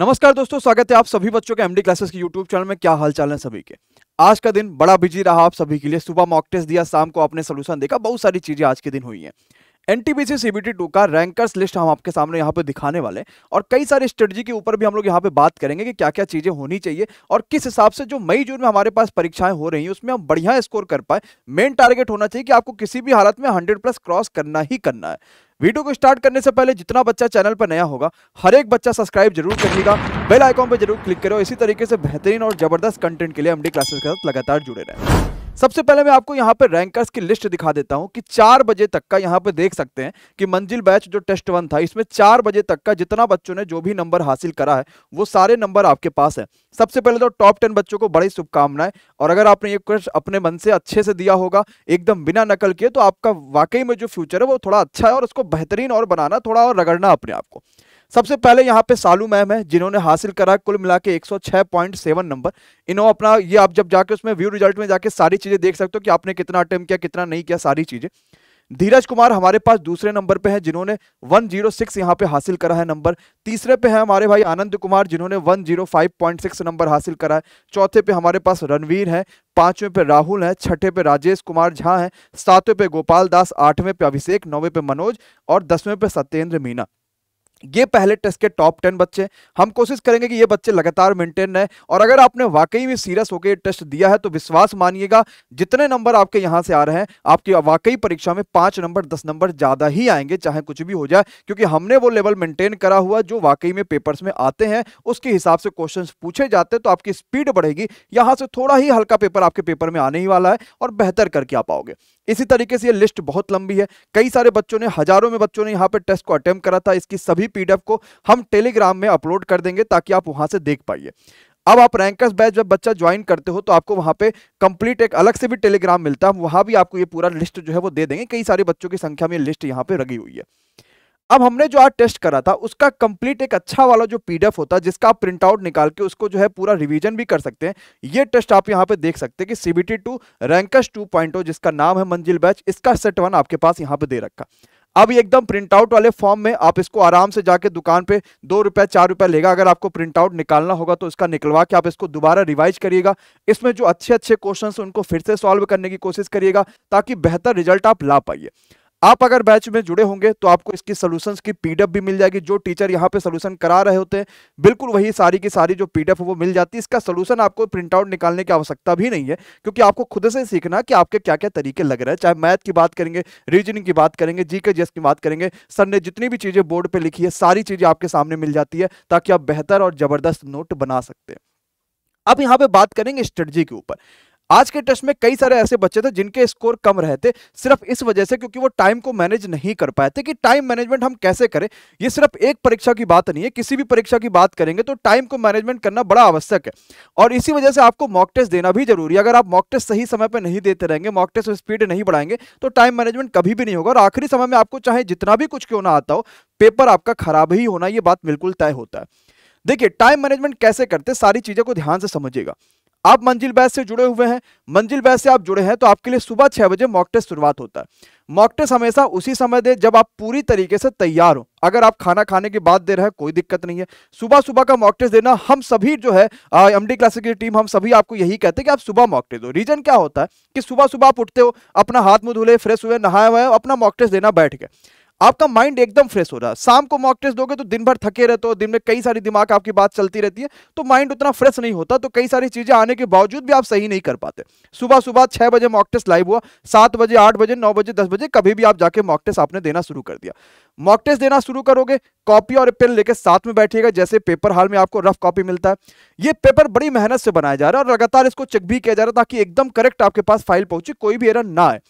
नमस्कार दोस्तों, स्वागत है आप सभी बच्चों के एमडी क्लासेस के यूट्यूब चैनल में। क्या हाल चाल है सभी के। आज का दिन बड़ा बिजी रहा आप सभी के लिए। सुबह मॉक टेस्ट दिया, शाम को आपने सोल्यूशन देखा, बहुत सारी चीजें आज के दिन हुई हैं। एनटीपीसी सीबीटी 2 का रैंकर्स लिस्ट हम आपके सामने यहाँ पे दिखाने वाले हैं और कई सारे स्ट्रेटजी के ऊपर भी हम लोग यहाँ पे बात करेंगे कि क्या क्या चीजें होनी चाहिए और किस हिसाब से जो मई जून में हमारे पास परीक्षाएं हो रही हैं उसमें हम बढ़िया स्कोर कर पाए। मेन टारगेट होना चाहिए कि आपको किसी भी हालत में 100+ क्रॉस करना ही करना है। वीडियो को स्टार्ट करने से पहले जितना बच्चा चैनल पर नया होगा हर एक बच्चा सब्सक्राइब जरूर करिएगा, बेल आइकॉन पर जरूर क्लिक करो। इसी तरीके से बेहतरीन और जबरदस्त कंटेंट के लिए एमडी क्लासेस के साथ लगातार जुड़े रहें। सबसे पहले मैं आपको यहाँ पे रैंकर्स की लिस्ट दिखा देता हूँ कि 4 बजे तक का यहाँ पे देख सकते हैं कि मंजिल बैच जो टेस्ट 1 था इसमें 4 बजे तक का जितना बच्चों ने जो भी नंबर हासिल करा है वो सारे नंबर आपके पास है। सबसे पहले तो टॉप 10 बच्चों को बड़ी शुभकामनाएं। और अगर आपने ये क्वेश्चन अपने मन से अच्छे से दिया होगा, एकदम बिना नकल किए, तो आपका वाकई में जो फ्यूचर है वो थोड़ा अच्छा है और उसको बेहतरीन और बनाना, थोड़ा और रगड़ना अपने आप को। सबसे पहले यहाँ पे सालू मैम है जिन्होंने हासिल करा कुल मिला के 106.7 नंबर। इन्होंने अपना ये आप जब जाके उसमें व्यू रिजल्ट में जाके सारी चीजें देख सकते हो कि आपने कितना अटेम्प्ट किया, कितना नहीं किया, सारी चीजें। धीरज कुमार हमारे पास दूसरे नंबर पे हैं जिन्होंने 106 यहाँ पे हासिल करा है नंबर। तीसरे पे है हमारे भाई आनंद कुमार जिन्होंने 105.6 नंबर हासिल करा है। चौथे पे हमारे पास रणवीर है, पांचवें पे राहुल है, छठे पे राजेश कुमार झा है, सातवें पे गोपाल दास, आठवें पे अभिषेक, नौवें पे मनोज और 10वें पे सत्येंद्र मीना। ये पहले टेस्ट के टॉप 10 बच्चे। हम कोशिश करेंगे कि ये बच्चे लगातार मेंटेन रहे और अगर आपने वाकई में सीरियस होकर टेस्ट दिया है तो विश्वास मानिएगा जितने नंबर आपके यहाँ से आ रहे हैं आपकी वाकई परीक्षा में 5 नंबर 10 नंबर ज़्यादा ही आएंगे, चाहे कुछ भी हो जाए, क्योंकि हमने वो लेवल मेंटेन करा हुआ जो वाकई में पेपर्स में आते हैं, उसके हिसाब से क्वेश्चन पूछे जाते हैं तो आपकी स्पीड बढ़ेगी। यहाँ से थोड़ा ही हल्का पेपर आपके पेपर में आने ही वाला है और बेहतर करके आ पाओगे। इसी तरीके से ये लिस्ट बहुत लंबी है। कई सारे बच्चों ने, हजारों में बच्चों ने यहाँ पे टेस्ट को अटेम्प्ट करा था। इसकी सभी पीडीएफ को हम टेलीग्राम में अपलोड कर देंगे ताकि आप वहां से देख पाइए। अब आप रैंकर्स बैच जब बच्चा ज्वाइन करते हो तो आपको वहां पे कंप्लीट एक अलग से भी टेलीग्राम मिलता है, वहां भी आपको ये पूरा लिस्ट जो है वो दे देंगे। कई सारे बच्चों की संख्या में लिस्ट यहाँ पे लगी हुई है। अब हमने जो आज टेस्ट करा था उसका कंप्लीट एक अच्छा वाला जो पीडीएफ होता है जिसका आप प्रिंट आउट निकाल के उसको जो है पूरा रिवीजन भी कर सकते हैं। ये टेस्ट आप यहाँ पे देख सकते हैं कि सीबीटी 2 रैंकर्स 2.0 जिसका नाम है मंजिल बैच, इसका सेट 1 आपके पास यहाँ पे दे रखा। अब एकदम प्रिंट आउट वाले फॉर्म में आप इसको आराम से जाके दुकान पे 2 रुपये 4 रुपये लेगा, अगर आपको प्रिंट आउट निकालना होगा तो इसका निकलवा के आप इसको दोबारा रिवाइज करिएगा। इसमें जो अच्छे अच्छे क्वेश्चन उनको फिर से सॉल्व करने की कोशिश करिएगा ताकि बेहतर रिजल्ट आप ला पाइए। आप अगर बैच में जुड़े होंगे तो आपको इसकी सॉल्यूशंस की पीडीएफ भी मिल जाएगी। जो टीचर यहाँ पे सॉल्यूशन करा रहे होते हैं बिल्कुल वही सारी की सारी जो पीडीएफ वो मिल जाती है। इसका सॉल्यूशन आपको प्रिंट आउट निकालने की आवश्यकता भी नहीं है क्योंकि आपको खुद से सीखना कि आपके क्या क्या तरीके लग रहे हैं, चाहे मैथ की बात करेंगे, रीजनिंग की बात करेंगे, जीके जीएस की बात करेंगे। सर ने जितनी भी चीज़ें बोर्ड पर लिखी है सारी चीज़ें आपके सामने मिल जाती है ताकि आप बेहतर और ज़बरदस्त नोट बना सकते हैं। अब यहाँ पर बात करेंगे स्ट्रेटजी के ऊपर। आज के टेस्ट में कई सारे ऐसे बच्चे थे जिनके स्कोर कम रहे थे सिर्फ इस वजह से क्योंकि वो टाइम को मैनेज नहीं कर पाए थे कि टाइम मैनेजमेंट हम कैसे करें। ये सिर्फ एक परीक्षा की बात नहीं है, किसी भी परीक्षा की बात करेंगे तो टाइम को मैनेजमेंट करना बड़ा आवश्यक है और इसी वजह से आपको मॉक टेस्ट देना भी जरूरी है। अगर आप मॉक टेस्ट सही समय पर नहीं देते रहेंगे, मॉक टेस्ट स्पीड नहीं बढ़ाएंगे तो टाइम मैनेजमेंट कभी भी नहीं होगा और आखिरी समय में आपको चाहे जितना भी कुछ क्यों ना आता हो पेपर आपका खराब ही होना, ये बात बिल्कुल तय होता है। देखिए टाइम मैनेजमेंट कैसे करते, सारी चीज़ों को ध्यान से समझिएगा। आप मंजिल बैच से जुड़े हुए हैं, मंजिल बैच से आप जुड़े हैं तो आपके लिए सुबह 6 बजे मॉक टेस्ट शुरुआत होता है। मॉक टेस्ट हमेशा उसी समय दे जब आप पूरी तरीके से तैयार हो। अगर आप खाना खाने के बाद दे रहे हैं कोई दिक्कत नहीं है। सुबह सुबह का मॉक टेस्ट देना हम सभी जो है एमडी क्लासेस की टीम हम सभी आपको यही कहते हैं कि आप सुबह मॉक टेस्ट दो। रीजन क्या होता है कि सुबह सुबह आप उठते हो, अपना हाथ मुंह धुले, फ्रेश हुए, नहाए हुए, अपना मॉक टेस्ट देना बैठ गए, आपका माइंड एकदम फ्रेश हो रहा है। शाम को मॉक टेस्ट दोगे तो दिन भर थके रहते हो, दिन में कई सारी दिमाग आपकी बात चलती रहती है तो माइंड उतना फ्रेश नहीं होता, तो कई सारी चीजें आने के बावजूद भी आप सही नहीं कर पाते। सुबह सुबह 6 बजे मॉक टेस्ट लाइव हुआ, 7 बजे, 8 बजे, 9 बजे, 10 बजे कभी भी आप जाके मॉक टेस्ट आपने देना शुरू कर दिया। मॉक टेस्ट देना शुरू करोगे, कॉपी और पेन लेकर साथ में बैठिएगा। जैसे पेपर हॉल में आपको रफ कॉपी मिलता है, ये पेपर बड़ी मेहनत से बनाया जा रहा है और लगातार इसको चेक भी किया जा रहा है ताकि एकदम करेक्ट आपके पास फाइल पहुंचे, कोई भी एरर ना आए।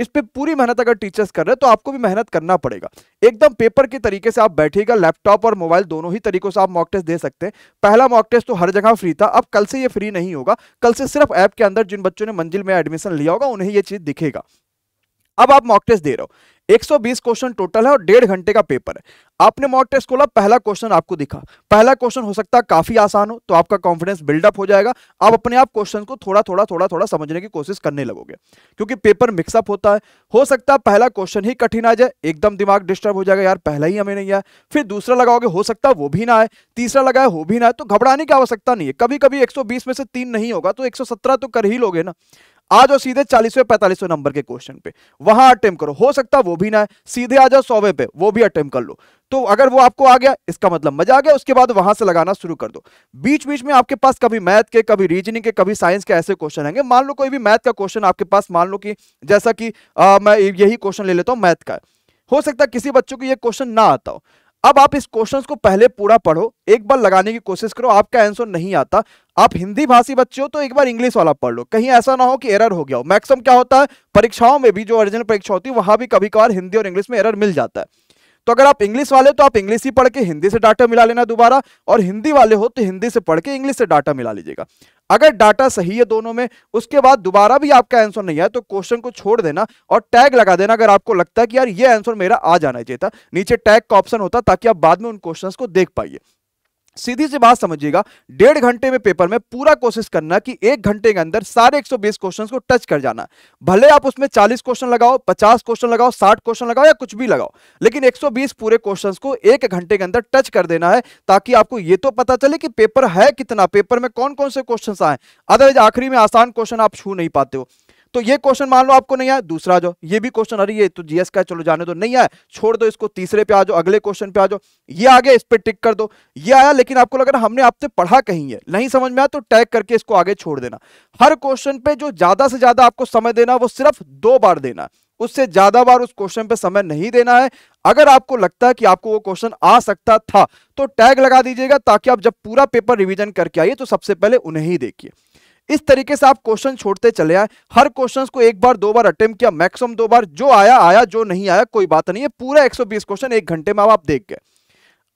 इस पे पूरी मेहनत अगर टीचर्स कर रहे हैं तो आपको भी मेहनत करना पड़ेगा। एकदम पेपर के तरीके से आप बैठिएगा, लैपटॉप और मोबाइल दोनों ही तरीकों से आप मॉक टेस्ट दे सकते हैं। पहला मॉक टेस्ट तो हर जगह फ्री था, अब कल से ये फ्री नहीं होगा। कल से सिर्फ ऐप के अंदर जिन बच्चों ने मंजिल में एडमिशन लिया होगा उन्हें ये चीज दिखेगा। अब आप मॉक टेस्ट दे रहे हो, 120 क्वेश्चन टोटल है और 1.5 घंटे का पेपर है। आपने मॉक टेस्ट खोला, पहला क्वेश्चन आपको दिखा, पहला क्वेश्चन हो सकता है काफी आसान हो, तो आपका कॉन्फिडेंस बिल्डअप हो जाएगा, आप अपने आप क्वेश्चन को थोड़ा थोड़ा समझने की कोशिश करने लगोगे, क्योंकि पेपर मिक्सअप होता है। हो सकता है पहला क्वेश्चन ही कठिन आ जाए, एकदम दिमाग डिस्टर्ब हो जाएगा, यार पहला ही हमें नहीं आया, फिर दूसरा लगाओगे हो सकता है वो भी ना आए, तीसरा लगाए वो भी ना आए, तो घबराने की आवश्यकता नहीं है। कभी कभी 120 में से 3 नहीं होगा तो 117 तो कर ही लोगे ना। आ जाओ सीधे 40वें 45वें नंबर के क्वेश्चन पे, वहां अटेम्प्ट करो, हो सकता वो भी ना है, सीधे आ जाओ 100वें पे, वो भी अटेम्प्ट कर लो। तो अगर वो आपको आ गया इसका मतलब मजा आ गया, उसके बाद वहां से लगाना शुरू कर दो। बीच बीच में आपके पास कभी मैथ के, कभी रीजनिंग के, कभी साइंस के ऐसे क्वेश्चन आएंगे। मान लो कोई भी मैथ का क्वेश्चन आपके पास, मान लो कि जैसा कि मैं यही क्वेश्चन ले लेता हूँ मैथ का, हो सकता किसी बच्चों को यह क्वेश्चन ना आता हो। अब आप इस क्वेश्चंस को पहले पूरा पढ़ो, एक बार लगाने की कोशिश करो, आपका आंसर नहीं आता, आप हिंदी भाषी बच्चे हो तो एक बार इंग्लिश वाला पढ़ लो, कहीं ऐसा ना हो कि एरर हो गया हो। मैक्सिमम क्या होता है परीक्षाओं में भी, जो ओरिजिनल परीक्षा होती है वहां भी कभी कभार हिंदी और इंग्लिश में एरर मिल जाता है। तो अगर आप इंग्लिश वाले हो तो आप इंग्लिश ही पढ़ के हिंदी से डाटा मिला लेना दोबारा, और हिंदी वाले हो तो हिंदी से पढ़ के इंग्लिश से डाटा मिला लीजिएगा। अगर डाटा सही है दोनों में, उसके बाद दोबारा भी आपका आंसर नहीं आया तो क्वेश्चन को छोड़ देना और टैग लगा देना। अगर आपको लगता है कि यार ये आंसर मेरा आ जाना चाहिए था, नीचे टैग का ऑप्शन होता ताकि आप बाद में उन क्वेश्चंस को देख पाइए। सीधी सी बात समझिएगा, 1.5 घंटे में पेपर में पूरा कोशिश करना कि 1 घंटे के अंदर सारे 120 क्वेश्चन को टच कर जाना। भले आप उसमें 40 क्वेश्चन लगाओ, 50 क्वेश्चन लगाओ, 60 क्वेश्चन लगाओ या कुछ भी लगाओ, लेकिन 120 पूरे क्वेश्चंस को 1 घंटे के अंदर टच कर देना है, ताकि आपको ये तो पता चले कि पेपर है कितना, पेपर में कौन कौन से क्वेश्चन आए। अदरवाइज आखिरी में आसान क्वेश्चन आप छू नहीं पाते हो। तो ये क्वेश्चन मान लो आपको नहीं आया, दूसरा जो ये भी क्वेश्चन आ रही है तो जीएस का चलो जाने दो, नहीं आया छोड़ दो इसको, तीसरे पे आ जाओ, अगले क्वेश्चन पे आ जाओ, ये आ गया इस पे टिक कर दो, ये आया लेकिन आपको लग रहा है हमने आपसे पढ़ा कहीं है, नहीं समझ में आया तो टैग करके इसको आगे छोड़ देना। हर क्वेश्चन पे जो ज्यादा से ज्यादा आपको समय देना वो सिर्फ 2 बार देना, उससे ज्यादा बार उस क्वेश्चन पे समय नहीं देना है। अगर आपको लगता है कि आपको वो क्वेश्चन आ सकता था तो टैग लगा दीजिएगा, ताकि आप जब पूरा पेपर रिविजन करके आइए तो सबसे पहले उन्हें ही देखिए। इस तरीके से आप क्वेश्चन छोड़ते चले आए, हर क्वेश्चन को 1 बार 2 बार अटेम्प्ट किया, मैक्सिमम 2 बार, जो आया आया, जो नहीं आया कोई बात नहीं है, पूरा 120 क्वेश्चन 1 घंटे में आप देख गए।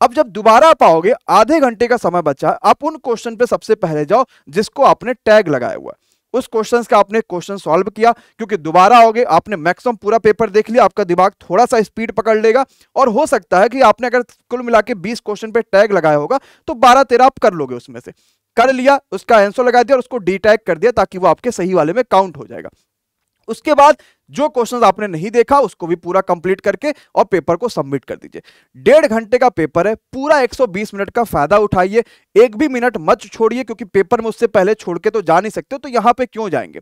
अब जब दोबारा पाओगे, आधे घंटे का समय बचा, आप उन क्वेश्चन पे सबसे पहले जाओ जिसको आपने टैग लगाया हुआ है, उस क्वेश्चंस का आपने क्वेश्चन सॉल्व किया, क्योंकि दोबारा आओगे आपने मैक्सिमम पूरा पेपर देख लिया, आपका दिमाग थोड़ा सा स्पीड पकड़ लेगा। और हो सकता है कि आपने अगर कुल मिला के 20 क्वेश्चन पे टैग लगाया होगा तो 12-13 आप कर लोगे, उसमें से कर लिया, उसका आंसर लगा दिया और उसको डी टैग कर दिया ताकि वो आपके सही वाले में काउंट हो जाएगा। उसके बाद जो क्वेश्चंस आपने नहीं देखा उसको भी पूरा कंप्लीट करके और पेपर को सबमिट कर दीजिए। 1.5 घंटे का पेपर है, पूरा 120 मिनट का फायदा उठाइए, एक भी मिनट मत छोड़िए, क्योंकि पेपर में उससे पहले छोड़ के तो जा नहीं सकते, तो यहाँ पे क्यों जाएंगे।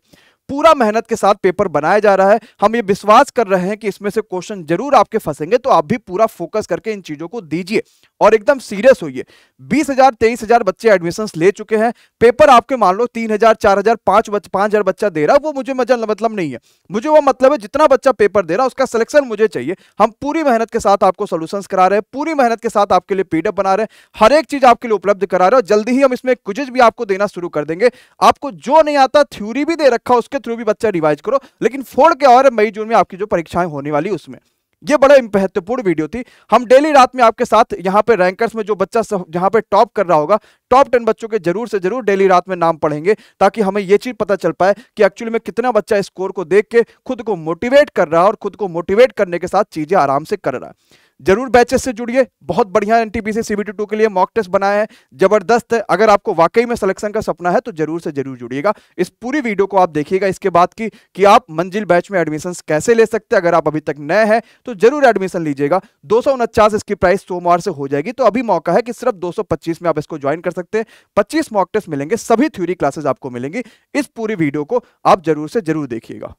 पूरा मेहनत के साथ पेपर बनाया जा रहा है, हम ये विश्वास कर रहे हैं कि इसमें से क्वेश्चन जरूर आपके फंसेंगे, तो आप भी पूरा फोकस करके इन चीजों को दीजिए और एकदम सीरियस होइए। 20,000-23,000 बच्चे एडमिशंस ले चुके हैं, पेपर आपके मान लो 3,000-4,000-5,000 बच्चा दे रहा, वो मुझे मतलब नहीं है, मुझे वो मतलब है जितना बच्चा पेपर दे रहा उसका सिलेक्शन मुझे चाहिए। हम पूरी मेहनत के साथ आपको सॉल्यूशंस करा रहे हैं, पूरी मेहनत के साथ आपके लिए पीडीएफ बना रहे हैं, हर एक चीज आपके लिए उपलब्ध करा रहे हैं, और जल्दी ही हम इसमें क्विज़ भी आपको देना शुरू कर देंगे। आपको जो नहीं आता थ्योरी भी दे रखा, उसके थ्रू भी बच्चा रिवाइज करो, लेकिन फोड़ के और मई-जून में आपकी जो परीक्षाएं होने वाली उसमें ये बड़ा महत्वपूर्ण वीडियो थी। हम डेली रात में आपके साथ यहाँ पे रैंकर्स में जो बच्चा यहाँ पे टॉप कर रहा होगा, टॉप 10 बच्चों के जरूर से जरूर डेली रात में नाम पढ़ेंगे, ताकि हमें ये चीज पता चल पाए कि एक्चुअली में कितना बच्चा स्कोर को देख के खुद को मोटिवेट कर रहा है और खुद को मोटिवेट करने के साथ चीजें आराम से कर रहा है। जरूर बैचेस से जुड़िए, बहुत बढ़िया एनटीपीसी सीबीटी 2 के लिए मॉक टेस्ट बनाए हैं, जबरदस्त है। अगर आपको वाकई में सिलेक्शन का सपना है तो जरूर से जरूर जुड़िएगा। इस पूरी वीडियो को आप देखिएगा इसके बाद की कि आप मंजिल बैच में एडमिशंस कैसे ले सकते हैं। अगर आप अभी तक नए हैं तो जरूर एडमिशन लीजिएगा। 249 इसकी प्राइस सोमवार से हो जाएगी, तो अभी मौका है कि सिर्फ 225 में आप इसको ज्वाइन कर सकते हैं। 25 मॉक टेस्ट मिलेंगे, सभी थ्योरी क्लासेस आपको मिलेंगी। इस पूरी वीडियो को आप जरूर से जरूर देखिएगा।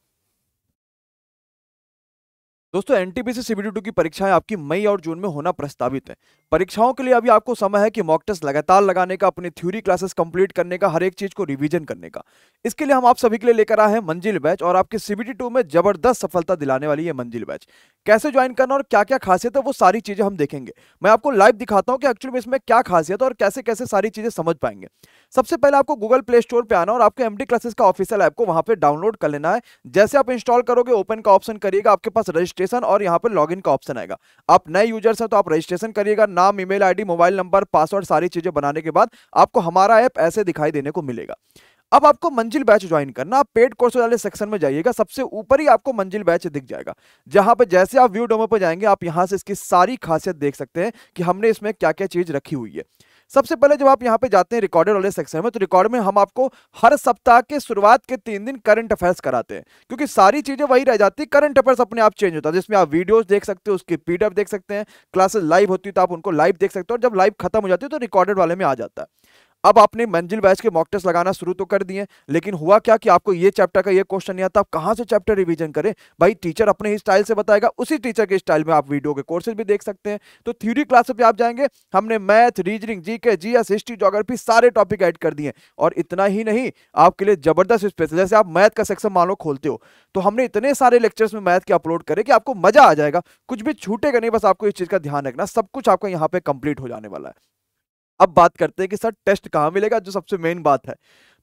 दोस्तों, एनटीपीसी सीबीटी 2 की परीक्षाएं आपकी मई और जून में होना प्रस्तावित है। परीक्षाओं के लिए अभी आपको समय है कि मॉक टेस्ट लगातार लगाने का, अपनी थ्योरी क्लासेस कंप्लीट करने का, हर एक चीज को रिवीजन करने का। इसके लिए हम आप सभी के लिए लेकर आए हैं मंजिल बैच, और आपके सीबीटी 2 में जबरदस्त सफलता दिलाने वाली है मंजिल बैच। कैसे ज्वाइन करना और क्या क्या खासियत है वो सारी चीजें हम देखेंगे। मैं आपको लाइव दिखाता हूँ कि एक्चुअली में इसमें क्या खासियत है और कैसे कैसे सारी चीजें समझ पाएंगे। सबसे पहले आपको गूगल प्ले स्टोर पर आना और आपके एमडी क्लासेस का ऑफिशियल ऐप को वहाँ पे डाउनलोड कर लेना है। जैसे आप इंस्टॉल करोगे, ओपन का ऑप्शन करिएगा, आपके पास रजिस्ट्रेशन और यहाँ पर लॉगिन का ऑप्शन आएगा। आप नए यूजर्स हैं तो आप रजिस्ट्रेशन करिएगा, नाम, email ID, mobile number, password, सारी चीजें बनाने के बाद आपको हमारा ऐप ऐसे दिखाई देने को मिलेगा। अब आपको मंजिल बैच ज्वाइन करना, आप पेड कोर्स वाले सेक्शन में जाइएगा, सबसे ऊपर ही आपको मंजिल बैच दिख जाएगा, जहां पे जैसे आप व्यू डोमो पर जाएंगे आप यहां से इसकी सारी खासियत देख सकते हैं कि हमने इसमें क्या क्या चीज रखी हुई है। सबसे पहले जब आप यहाँ पे जाते हैं रिकॉर्डेड वाले सेक्शन में, तो रिकॉर्ड में हम आपको हर सप्ताह के शुरुआत के 3 दिन करंट अफेयर्स कराते हैं, क्योंकि सारी चीजें वही रह जाती है, करंट अफेयर्स अपने आप चेंज होता है, जिसमें आप वीडियोस देख सकते हो, उसके पीडीएफ देख सकते हैं, क्लासेस लाइव होती है तो आप उनको लाइव देख सकते हो, और जब लाइव खत्म हो जाती है तो रिकॉर्डेड वाले में आ जाता है। अब आपने मंजिल बैच के मॉक टेस्ट लगाना शुरू तो कर दिए, लेकिन हुआ क्या कि आपको ये चैप्टर का ये क्वेश्चन नहीं आता, आप कहाँ से चैप्टर रिवीजन करें? भाई टीचर अपने ही स्टाइल से बताएगा, उसी टीचर के स्टाइल में आप वीडियो के कोर्सेज भी देख सकते हैं। तो थ्योरी क्लास पे आप जाएंगे, हमने math, reasoning, GK, GS, history, geography सारे टॉपिक ऐड कर दिए। और इतना ही नहीं, आपके लिए जबरदस्त स्पेशल, जैसे आप मैथ का सेक्शन मान लो खोलते हो, तो हमने इतने सारे लेक्चर्स में मैथ के अपलोड करे कि आपको मजा आ जाएगा, कुछ भी छूटेगा नहीं। बस आपको इस चीज का ध्यान रखना, सब कुछ आपको यहाँ पे कंप्लीट हो जाने वाला है। अब बात करते हैं कि सर टेस्ट कहाँ मिलेगा, जो सबसे मेन बात है।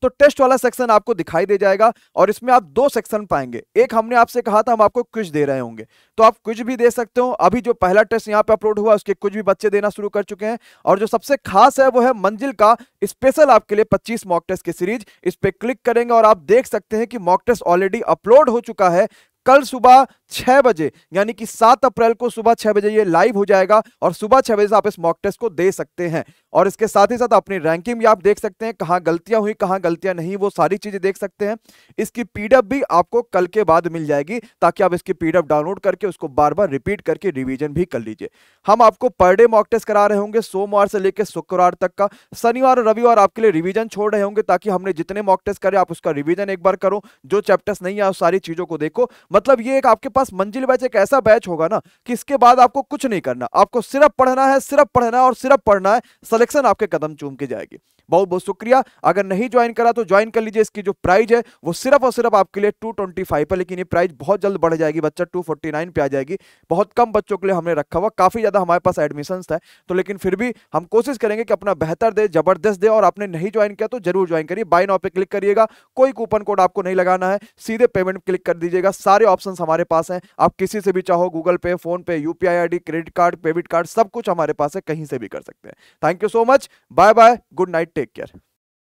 तो टेस्ट वाला सेक्शन आपको दिखाई दे जाएगा, और इसमें आप 2 सेक्शन पाएंगे। एक हमने आपसे कहा था हम आपको क्विज दे रहे होंगे, तो आप क्विज भी दे सकते हो। अभी जो पहला टेस्ट यहाँ पे अपलोड हुआ उसके क्विज भी बच्चे देना शुरू कर चुके हैं। और जो सबसे खास है वो है मंजिल का स्पेशल आपके लिए 25 मॉक टेस्ट की सीरीज। इस पर क्लिक करेंगे और आप देख सकते हैं कि मॉक टेस्ट ऑलरेडी अपलोड हो चुका है। कल सुबह 6 बजे यानी कि 7 अप्रैल को सुबह 6 बजे ये लाइव हो जाएगा, और सुबह 6 बजे से आप इस मॉक टेस्ट को दे सकते हैं। और इसके साथ ही साथ अपनी रैंकिंग भी आप देख सकते हैं, कहाँ गलतियां हुई कहाँ गलतियां नहीं, वो सारी चीजें देख सकते हैं। इसकी पीडीएफ भी आपको कल के बाद मिल जाएगी, ताकि आप इसकी पीडीएफ डाउनलोड करके उसको बार बार रिपीट करके रिविजन भी कर लीजिए। हम आपको पर डे मॉक टेस्ट करा रहे होंगे, सोमवार से लेकर शुक्रवार तक का। शनिवार और रविवार आपके लिए रिविजन छोड़ रहे होंगे, ताकि हमने जितने मॉक टेस्ट करे आप उसका रिविजन एक बार करो, जो चैप्टर्स नहीं आए सारी चीजों को देखो। मतलब ये एक आपके पास मंजिल बैच एक ऐसा बैच होगा ना कि इसके बाद आपको कुछ नहीं करना, आपको सिर्फ पढ़ना है, सिर्फ पढ़ना है और सिर्फ पढ़ना है। सिलेक्शन आपके कदम चूम के जाएगी। बहुत बहुत शुक्रिया। अगर नहीं ज्वाइन करा तो ज्वाइन कर लीजिए। इसकी जो प्राइस है वो सिर्फ और सिर्फ आपके लिए 225 है, लेकिन ये प्राइस बहुत जल्द बढ़ जाएगी, बच्चा 249 पे आ जाएगी। बहुत कम बच्चों के लिए हमने रखा हुआ, काफी ज्यादा हमारे पास एडमिशन था, तो लेकिन फिर भी हम कोशिश करेंगे कि अपना बेहतर दे, जबरदस्त दे। और आपने नहीं ज्वाइन किया तो जरूर ज्वाइन करिए। बाय नाउ पे क्लिक करिएगा, कोई कूपन कोड आपको नहीं लगाना है, सीधे पेमेंट क्लिक कर दीजिएगा। सारे ऑप्शंस हमारे पास हैं, आप किसी से भी चाहो Google Pay, PhonePe, UPI ID, credit card, debit card, सब कुछ हमारे पास है, कहीं से भी कर सकते हैं। Thank you so much, bye bye, good night, take care.